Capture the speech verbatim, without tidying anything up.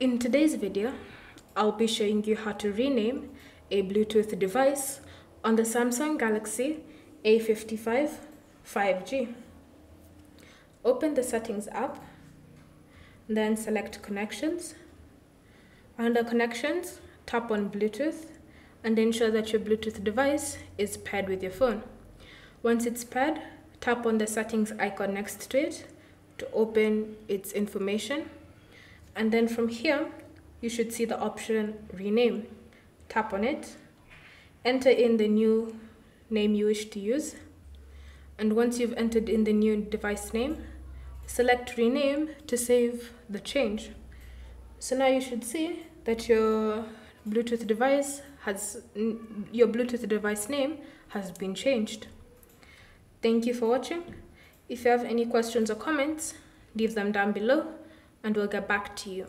In today's video, I'll be showing you how to rename a Bluetooth device on the Samsung Galaxy A fifty-five five G. Open the Settings app, then select Connections. Under Connections, tap on Bluetooth and ensure that your Bluetooth device is paired with your phone. Once it's paired, tap on the settings icon next to it to open its information. And then from here, you should see the option Rename. Tap on it, enter in the new name you wish to use. And once you've entered in the new device name, select Rename to save the change. So now you should see that your Bluetooth device has, your Bluetooth device name has been changed. Thank you for watching. If you have any questions or comments, leave them down below and we'll get back to you.